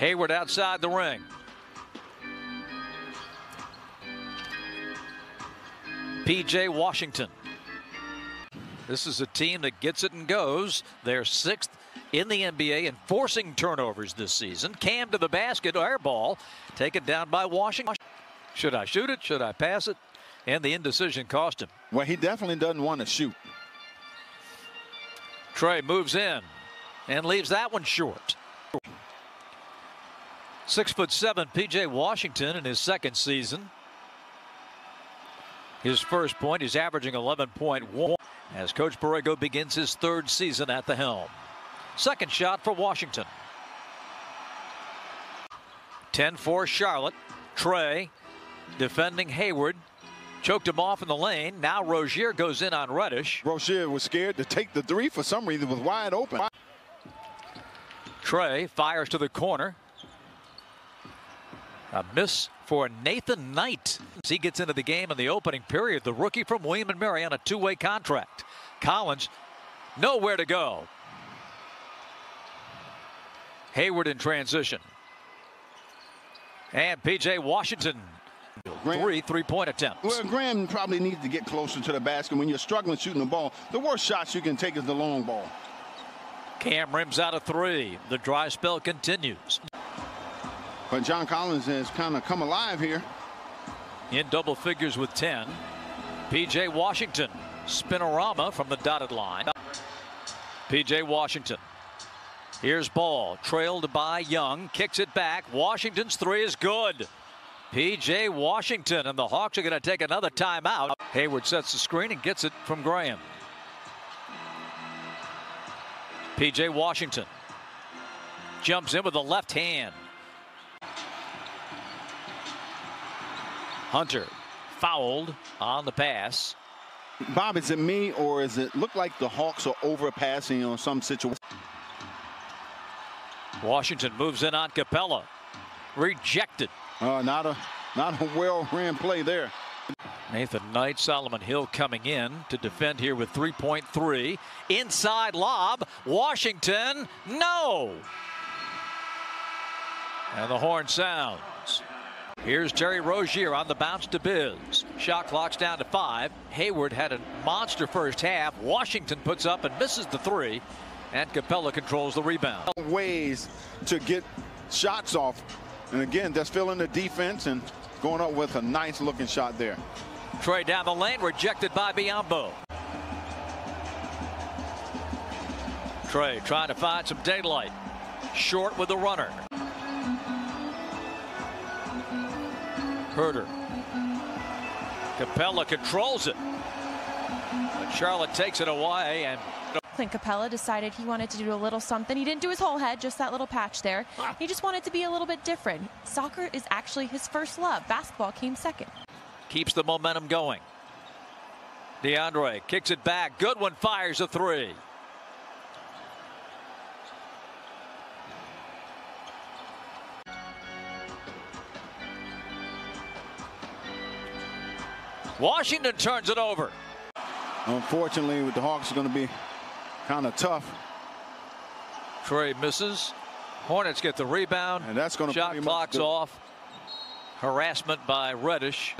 Hayward outside the ring. P.J. Washington. This is a team that gets it and goes. They're sixth in the NBA in forcing turnovers this season. Cam to the basket, air ball, taken down by Washington. Should I shoot it? Should I pass it? And the indecision cost him. Well, he definitely doesn't want to shoot. Trey moves in and leaves that one short. 6'7", P.J. Washington in his second season. His first point, he's averaging 11.1 as Coach Borrego begins his third season at the helm. Second shot for Washington. 10-4 Charlotte. Trey defending Hayward. Choked him off in the lane. Now Rozier goes in on Reddish. Rozier was scared to take the three for some reason. It was wide open. Trey fires to the corner. A miss for Nathan Knight. He gets into the game in the opening period. The rookie from William & Mary on a two-way contract. Collins, nowhere to go. Hayward in transition. And P.J. Washington. Three-point attempts. Well, Graham probably needs to get closer to the basket. When you're struggling shooting the ball, the worst shots you can take is the long ball. Cam rims out a three. The dry spell continues. But John Collins has kind of come alive here. In double figures with 10. P.J. Washington. Spinorama from the dotted line. P.J. Washington. Here's ball. Trailed by Young. Kicks it back. Washington's three is good. P.J. Washington, and the Hawks are going to take another timeout. Hayward sets the screen and gets it from Graham. P.J. Washington jumps in with the left hand. Hunter fouled on the pass. Bob, is it me or is it look like the Hawks are overpassing on some situation? Washington moves in on Capella. Rejected. Not a well-ran play there. Nathan Knight, Solomon Hill coming in to defend here with 3.3. Inside lob, Washington, no! And the horn sounds. Here's Terry Rozier on the bounce to Biz. Shot clock's down to 5. Hayward had a monster first half. Washington puts up and misses the three. And Capella controls the rebound. Ways to get shots off. And again, that's filling the defense and going up with a nice-looking shot there. Trey down the lane, rejected by Biombo. Trey trying to find some daylight. Short with the runner. Herter. Capella controls it. But Charlotte takes it away and... And Capella decided he wanted to do a little something. He didn't do his whole head, just that little patch there. He just wanted to be a little bit different. Soccer is actually his first love. Basketball came second. Keeps the momentum going. DeAndre kicks it back. Goodwin fires a three. Washington turns it over. Unfortunately, with the Hawks, are going to be kind of tough. Trey misses. Hornets get the rebound. And that's going to shot clocks off. Harassment by Reddish.